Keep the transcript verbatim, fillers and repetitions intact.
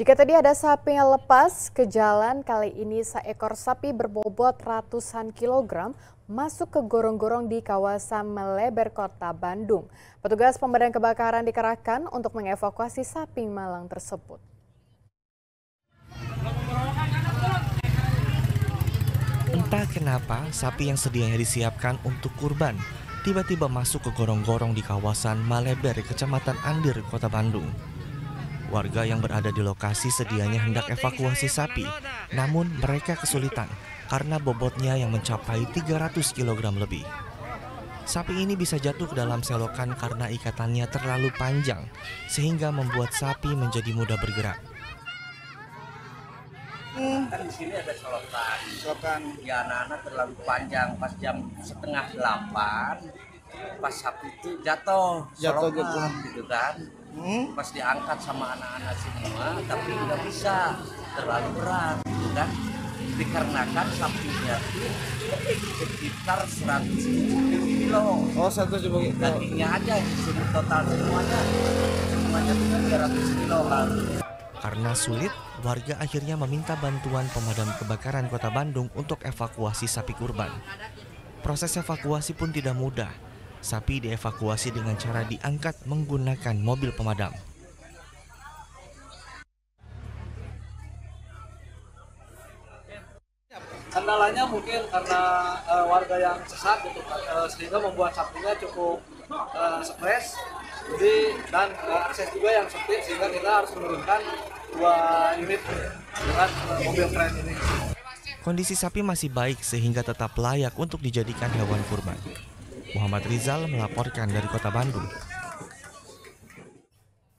Jika tadi ada sapi yang lepas ke jalan, kali ini seekor sapi berbobot ratusan kilogram masuk ke gorong-gorong di kawasan Maleber, Kota Bandung. Petugas pemadam kebakaran dikerahkan untuk mengevakuasi sapi malang tersebut. Entah kenapa, sapi yang sedianya disiapkan untuk kurban tiba-tiba masuk ke gorong-gorong di kawasan Maleber, Kecamatan Andir, Kota Bandung. Warga yang berada di lokasi sedianya hendak evakuasi sapi, namun mereka kesulitan karena bobotnya yang mencapai tiga ratus kilogram lebih. Sapi ini bisa jatuh ke dalam selokan karena ikatannya terlalu panjang, sehingga membuat sapi menjadi mudah bergerak. Hmm. Di sini ada selokan, selokan. Ya, anak-anak terlalu panjang, pas jam setengah delapan, pas sapi itu jatuh, jatuh selokan, gitu kan. Hmm? Pas diangkat sama anak-anak semua, tapi nggak bisa, terlalu berat, gitu kan? Dikarenakan sapinya itu sekitar seratus tujuh puluh kilo. Oh, seratus tujuh puluh kilo. Dagingnya aja di sini total semuanya, semuanya tiga ratus kilo lalu. Karena sulit, warga akhirnya meminta bantuan pemadam kebakaran Kota Bandung untuk evakuasi sapi kurban. Proses evakuasi pun tidak mudah. Sapi dievakuasi dengan cara diangkat menggunakan mobil pemadam. Kendalanya mungkin karena uh, warga yang sesat gitu, uh, sehingga membuat sapinya cukup uh, stres. Jadi dan uh, akses juga yang sempit, sehingga kita harus menurunkan dua unit dengan uh, mobil kren ini. Kondisi sapi masih baik sehingga tetap layak untuk dijadikan hewan kurban. Muhammad Rizal melaporkan dari Kota Bandung.